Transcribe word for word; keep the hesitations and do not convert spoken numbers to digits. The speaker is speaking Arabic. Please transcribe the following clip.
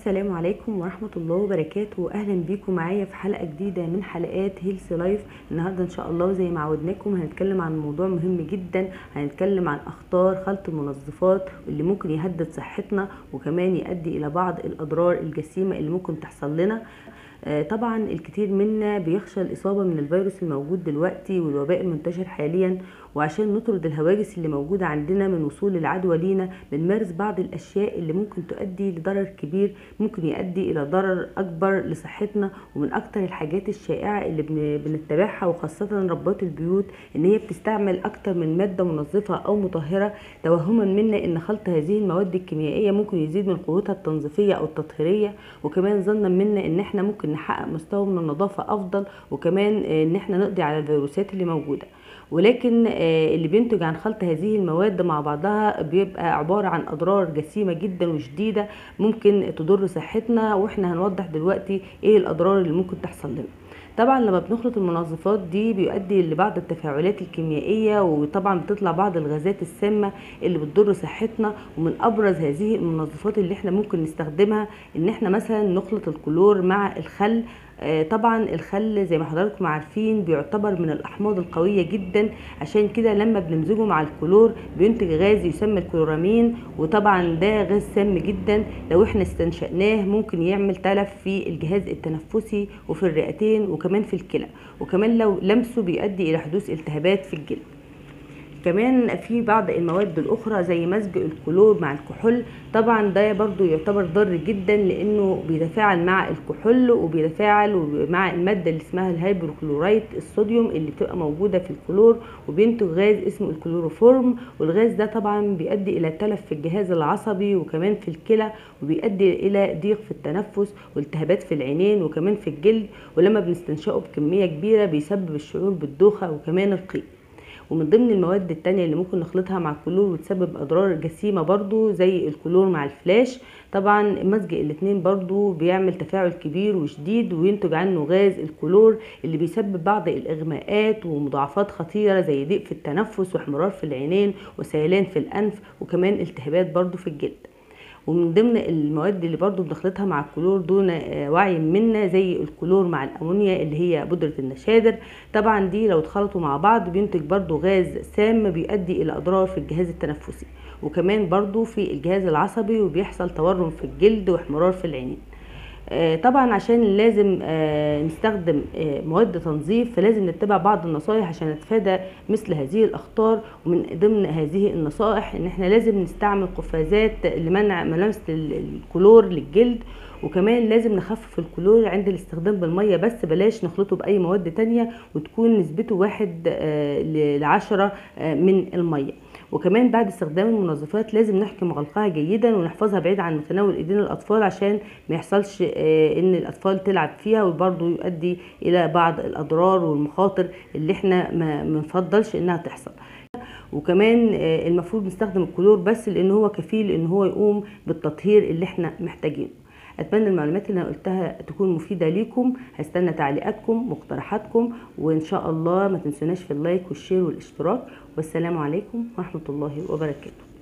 السلام عليكم ورحمه الله وبركاته، اهلا بيكم معايا في حلقه جديده من حلقات هيلث لايف. النهارده ان شاء الله زي ما عودناكم هنتكلم عن موضوع مهم جدا، هنتكلم عن اخطار خلط المنظفات اللي ممكن يهدد صحتنا وكمان يؤدي الى بعض الاضرار الجسيمه اللي ممكن تحصل لنا. طبعا الكثير منا بيخشى الاصابه من الفيروس الموجود دلوقتي والوباء المنتشر حاليا، وعشان نطرد الهواجس اللي موجوده عندنا من وصول العدوى لينا بنمارس بعض الاشياء اللي ممكن تؤدي لضرر كبير، ممكن يؤدي الى ضرر اكبر لصحتنا. ومن اكتر الحاجات الشائعه اللي بنتبعها وخاصه ربات البيوت ان هي بتستعمل اكتر من ماده منظفه او مطهره، توهما منا ان خلط هذه المواد الكيميائيه ممكن يزيد من قوتها التنظيفيه او التطهيريه، وكمان ظنا منا ان احنا ممكن نحقق مستوى من النظافه افضل، وكمان ان احنا نقضي على الفيروسات اللي موجوده. ولكن اللي بينتج عن خلط هذه المواد مع بعضها بيبقى عباره عن اضرار جسيمه جدا وشديده ممكن تضر صحتنا، واحنا هنوضح دلوقتي ايه الاضرار اللي ممكن تحصل لنا. طبعا لما بنخلط المنظفات دي بيؤدي لبعض التفاعلات الكيميائيه، وطبعا بتطلع بعض الغازات السامه اللي بتضر صحتنا. ومن ابرز هذه المنظفات اللي احنا ممكن نستخدمها ان احنا مثلا نخلط الكلور مع الخل. طبعا الخل زي ما حضراتكم عارفين بيعتبر من الاحماض القويه جدا، عشان كده لما بنمزجه مع الكلور بينتج غاز يسمى الكلورامين، وطبعا ده غاز سام جدا. لو احنا استنشقناه ممكن يعمل تلف في الجهاز التنفسي وفي الرئتين وكمان في الكلى، وكمان لو لمسه بيؤدي الى حدوث التهابات في الجلد. كمان في بعض المواد الاخرى زي مزج الكلور مع الكحول، طبعا ده برضو يعتبر ضار جدا لانه بيتفاعل مع الكحول وبيتفاعل مع الماده اللي اسمها الهيدروكلورايد الصوديوم اللي بتبقى موجوده في الكلور، وبينتج غاز اسمه الكلوروفورم، والغاز ده طبعا بيؤدي الى تلف في الجهاز العصبي وكمان في الكلى، وبيؤدي الى ضيق في التنفس والتهابات في العينين وكمان في الجلد. ولما بنستنشقه بكميه كبيره بيسبب الشعور بالدوخه وكمان القيء. ومن ضمن المواد التانية اللي ممكن نخلطها مع الكلور وتسبب اضرار جسيمه برضو زي الكلور مع الفلاش، طبعا مزج الاثنين برضو بيعمل تفاعل كبير وشديد وينتج عنه غاز الكلور اللي بيسبب بعض الاغماءات ومضاعفات خطيره زي ضيق في التنفس واحمرار في العينين وسيلان في الانف وكمان التهابات برضو في الجلد. ومن ضمن المواد اللي برضو بنخلطها مع الكلور دون وعي منا زي الكلور مع الامونيا اللي هي بودرة النشادر، طبعا دي لو اتخلطوا مع بعض بينتج برضو غاز سام بيؤدي الى اضرار في الجهاز التنفسي وكمان برضو في الجهاز العصبي، وبيحصل تورم في الجلد واحمرار في العينين. طبعا عشان لازم نستخدم مواد تنظيف فلازم نتبع بعض النصائح عشان نتفادى مثل هذه الاخطار. ومن ضمن هذه النصائح ان احنا لازم نستعمل قفازات لمنع ملامس الكلور للجلد، وكمان لازم نخفف الكلور عند الاستخدام بالميه بس، بلاش نخلطه باي مواد تانية وتكون نسبته واحد لعشرة من الميه. وكمان بعد استخدام المنظفات لازم نحكم غلقها جيدا ونحفظها بعيد عن متناول ايدين الاطفال عشان ما يحصلش ان الاطفال تلعب فيها، وبرضه يؤدي الى بعض الاضرار والمخاطر اللي احنا ما بنفضلش انها تحصل. وكمان المفروض نستخدم الكلور بس لان هو كفيل ان هو يقوم بالتطهير اللي احنا محتاجينه. اتمنى المعلومات اللي انا قلتها تكون مفيده ليكم، هستنى تعليقاتكم مقترحاتكم، وان شاء الله ما تنسوناش في اللايك والشير والاشتراك، والسلام عليكم ورحمه الله وبركاته.